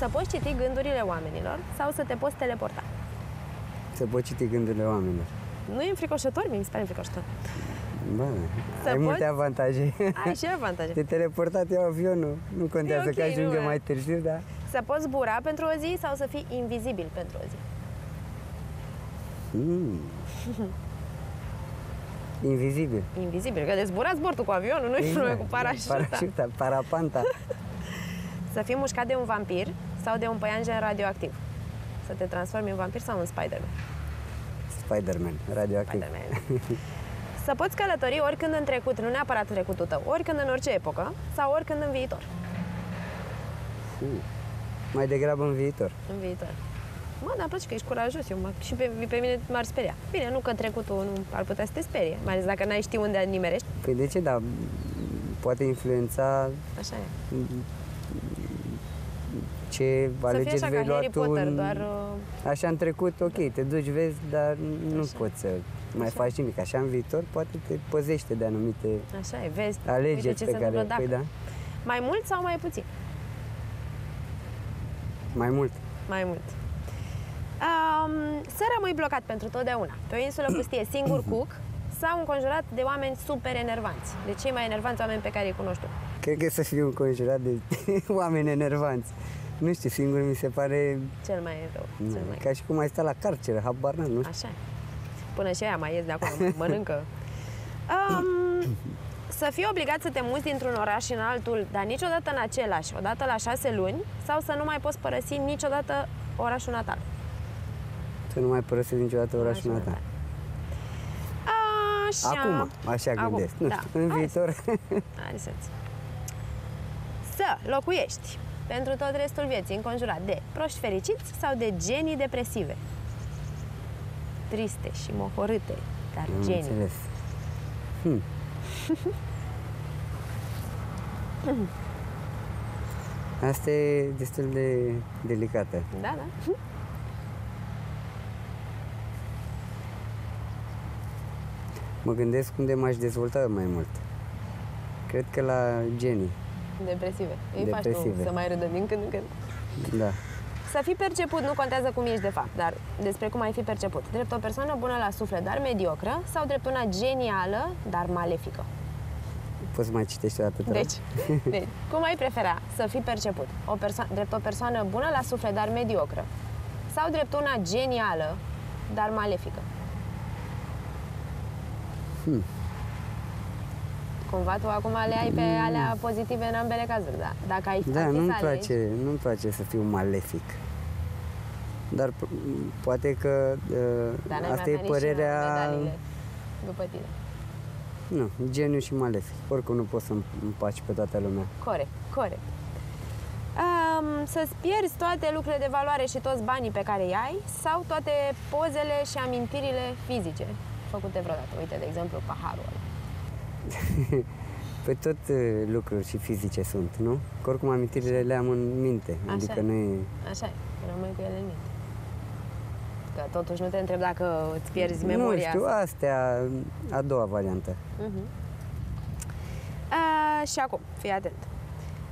Să poți citi gândurile oamenilor sau să te poți teleporta? Să poți citi gândurile oamenilor. Nu e înfricoșător? Mi se pare înfricoșător. Bă, ai multe avantaje. Ai și avantaje. Te teleportat, iau avionul. Nu contează că ajungem mai târziu, da? Să poți zbura pentru o zi sau să fii invizibil pentru o zi? Invizibil. Invizibil, că de zbura zbor tu cu avionul, nu-i probleme cu parașuta. Parașuta, parapanta. Să fii mușcat de un vampir sau de un păianjen radioactiv? Să te transformi în vampir sau în Spider-Man? Spider-Man, radioactiv. Spider-Man. Să poți călători oricând în trecut, nu neapărat trecutul tău, oricând în orice epocă sau oricând în viitor? Mai degrabă în viitor. În viitor. Mă, dar îmi place că ești curajos, și pe mine m-ar speria. Bine, nu că trecutul nu ar putea să te sperie, mai ales dacă n-ai ști unde nimerești. Păi de ce, da, poate influența... Așa e. Ce alegeri vei lua tu în... doar... Așa în trecut, ok, te duci, vezi, dar nu poți să mai faci nimic. Așa în viitor, poate te păzește de anumite alegeri pe care... Mai mult sau mai puțin? Mai mult. Mai mult. Să rămâi blocat pentru totdeauna pe o insulă pustie, singur cuc, sau înconjurat de oameni super enervanți? De cei mai enervanți oameni pe care îi cunoști tu? Cred că să fiu înconjurat de oameni enervanți. Nu știu, singur mi se pare... Cel mai rău. Ca și cum ai stat la carceră, habar n-am, nu știu. Așa. Până și aia mai ies de acolo, mănâncă. Să fii obligat să te muți dintr-un oraș în altul, dar niciodată în același, odată la 6 luni, sau să nu mai poți părăsi niciodată orașul natal? Să nu mai părăsesc niciodată orașul natal. Așa. Acum, așa gândesc. Nu știu, în viitor... Să locuiești pentru tot restul vieții înconjurat de proști fericiți sau de genii depresive? Triste și mohorâte, dar genii. Înțeles. Asta e destul de delicată. Da, da. Mă gândesc unde m-aș dezvolta mai mult. Cred că la genii. Depresive. Îi faci tu să mai râdă din când în când. Da. Să fii perceput, nu contează cum ești de fapt, dar despre cum ai fi perceput. Drept o persoană bună la suflet, dar mediocră, sau drept una genială, dar malefică? Poți mai citești o dată. Deci, cum ai prefera să fii perceput? Drept o persoană bună la suflet, dar mediocră, sau drept una genială, dar malefică? Cumva tu acum le ai pe alea pozitive în ambele cazuri, da? Dacă ai nu-mi place să fiu malefic. Dar poate că asta e părerea... După tine. Nu, geniu și malefic. Oricum nu poți să împaci pe toată lumea. Corect, corect. Să-ți pierzi toate lucrurile de valoare și toți banii pe care i-ai, sau toate pozele și amintirile fizice făcute vreodată? Uite, de exemplu, paharul ăla. Păi tot lucruri și fizice sunt, nu? Că oricum amintirile le am în minte. Așa, adică nu e... Așa e, rămâi cu ele în minte. Că totuși nu te întreb dacă îți pierzi memoria. Nu știu, astea, a doua variantă. Și acum, fii atent.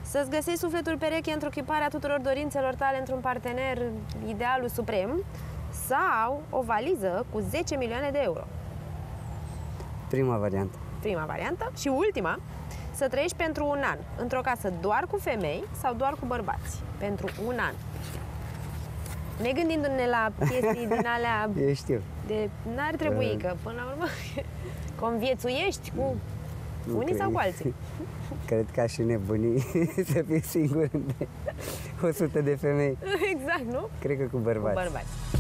Să-ți găsești sufletul pereche într-o chiparea tuturor dorințelor tale într-un partener, idealul suprem, sau o valiză cu 10 milioane de euro? Prima variantă. Prima variantă. Și ultima, să trăiești pentru un an într-o casă doar cu femei sau doar cu bărbați? Pentru un an. Ne gândindu-ne la chestii din alea... Eu știu. De... N-ar trebui, că până la urmă conviețuiești cu unii sau cu alții. Cred că și nebunii să fie singuri de 100 de femei. Exact, nu? Cred că cu bărbați. Cu bărbați.